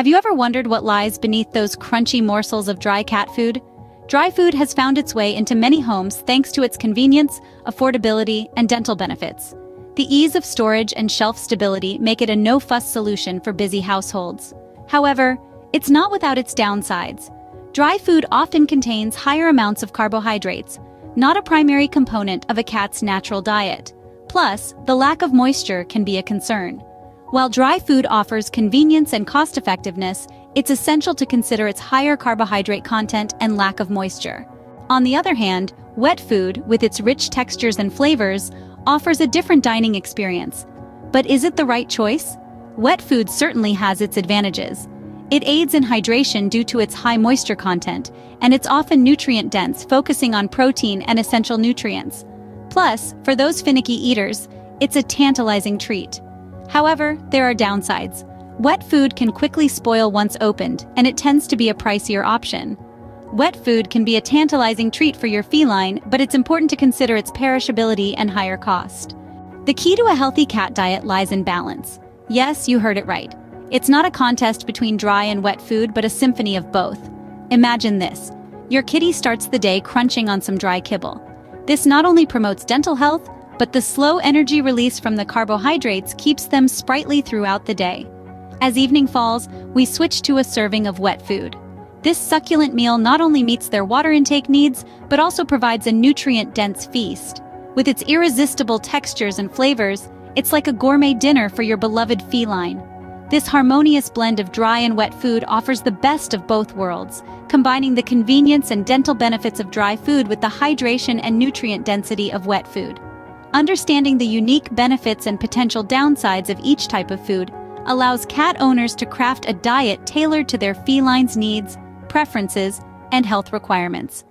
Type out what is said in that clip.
Have you ever wondered what lies beneath those crunchy morsels of dry cat food? Dry food has found its way into many homes thanks to its convenience, affordability, and dental benefits. The ease of storage and shelf stability make it a no-fuss solution for busy households. However, it's not without its downsides. Dry food often contains higher amounts of carbohydrates, not a primary component of a cat's natural diet. Plus, the lack of moisture can be a concern. While dry food offers convenience and cost-effectiveness, it's essential to consider its higher carbohydrate content and lack of moisture. On the other hand, wet food, with its rich textures and flavors, offers a different dining experience. But is it the right choice? Wet food certainly has its advantages. It aids in hydration due to its high moisture content, and it's often nutrient-dense, focusing on protein and essential nutrients. Plus, for those finicky eaters, it's a tantalizing treat. However, there are downsides. Wet food can quickly spoil once opened, and it tends to be a pricier option. Wet food can be a tantalizing treat for your feline, but it's important to consider its perishability and higher cost. The key to a healthy cat diet lies in balance. Yes, you heard it right. It's not a contest between dry and wet food, but a symphony of both. Imagine this. Your kitty starts the day crunching on some dry kibble. This not only promotes dental health, but the slow energy release from the carbohydrates keeps them sprightly throughout the day. As evening falls, we switch to a serving of wet food. This succulent meal not only meets their water intake needs, but also provides a nutrient-dense feast. With its irresistible textures and flavors, it's like a gourmet dinner for your beloved feline. This harmonious blend of dry and wet food offers the best of both worlds, combining the convenience and dental benefits of dry food with the hydration and nutrient density of wet food. Understanding the unique benefits and potential downsides of each type of food allows cat owners to craft a diet tailored to their feline's needs, preferences, and health requirements.